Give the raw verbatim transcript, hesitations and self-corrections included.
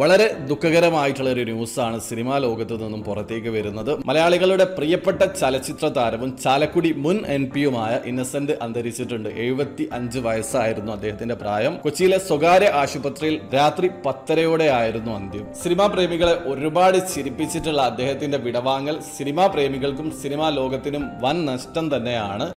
വളരെ ദുഃഖകരമായിട്ടുള്ള ഒരു ന്യൂസാണ് സിനിമാ ലോകത്ത് നിന്നും പുറത്തേക്ക് വരുന്നത്. മലയാളികളുടെ പ്രിയപ്പെട്ട ചലച്ചിത്ര താരവും ചാലക്കുടി മുൻ എൻ പിയുമായ ഇന്നസെന്റ് അന്തരിച്ചിട്ടുണ്ട്. എഴുപത്തി അഞ്ച് വയസ്സായിരുന്നു അദ്ദേഹത്തിന്റെ പ്രായം. കൊച്ചിയിലെ സ്വകാര്യ ആശുപത്രിയിൽ രാത്രി പത്തരയോടെ ആയിരുന്നു അന്ത്യം. സിനിമാ പ്രേമികളെ ഒരുപാട് ചിരിപ്പിച്ചിട്ടുള്ള അദ്ദേഹത്തിന്റെ വിടവാങ്ങൽ സിനിമാ പ്രേമികൾക്കും സിനിമാ ലോകത്തിനും വൻ നഷ്ടം തന്നെയാണ്.